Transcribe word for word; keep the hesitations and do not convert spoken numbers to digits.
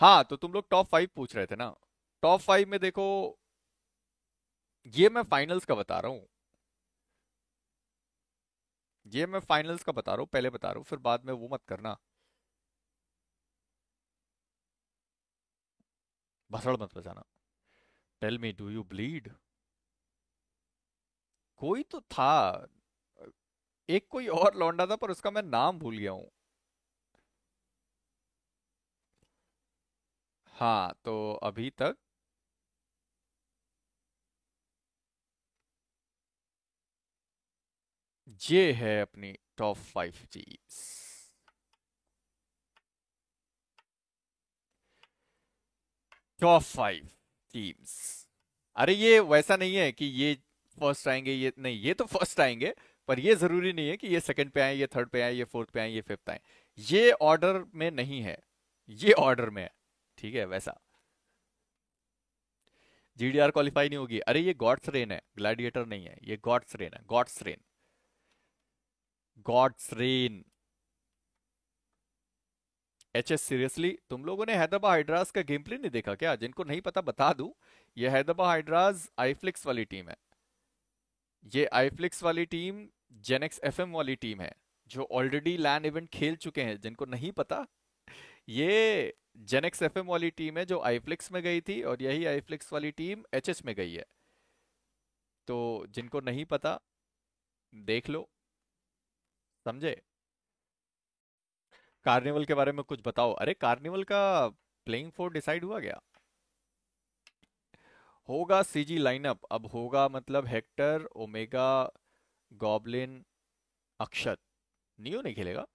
हाँ, तो तुम लोग टॉप फाइव पूछ रहे थे ना। टॉप फाइव में देखो, ये मैं फाइनल्स का बता रहा हूँ, ये मैं फाइनल्स का बता रहा हूँ, पहले बता रहा हूँ, फिर बाद में वो मत करना, भसड़ मत बजाना। Tell me do you bleed, कोई तो था, एक कोई और लौंडा था पर उसका मैं नाम भूल गया हूं। हाँ, तो अभी तक ये है अपनी टॉप फाइव चीज। Top five teams. अरे ये वैसा नहीं है कि ये फर्स्ट आएंगे, ये नहीं, ये तो फर्स्ट आएंगे, पर ये जरूरी नहीं है कि ये सेकंड पे आए, ये थर्ड पे आए, ये फोर्थ पे आए, ये फिफ्थ आए। ये ऑर्डर में नहीं है, ये ऑर्डर में है, ठीक है। वैसा जीडीआर क्वालिफाई नहीं होगी। अरे ये गॉड्स रेन है, ग्लैडिएटर नहीं है, ये गॉड्स रेन है। God's rain, God's rain. HS seriously, तुम लोगों ने हैदराबाद हाइड्रास का गेम प्ले नहीं देखा क्या? जिनको नहीं पता बता दूं, ये हैदराबाद हाइड्रास आईफ्लिक्स वाली टीम है। ये आईफ्लिक्स वाली टीम जेनेक्स एफएम वाली टीम है, जो ऑलरेडी लैन इवेंट खेल चुके हैं। जिनको नहीं पता, ये जेनेक्स एफएम वाली टीम है जो आईफ्लिक्स में गई थी, और यही आईफ्लिक्स वाली टीम एचएस में गई है। तो जिनको नहीं पता देख लो, समझे? कार्निवल के बारे में कुछ बताओ। अरे कार्निवल का प्लेइंग फोर डिसाइड हुआ क्या? होगा सीजी लाइनअप अब होगा, मतलब Hector, Omega, Goblin, Akshat. Neo नहीं खेलेगा?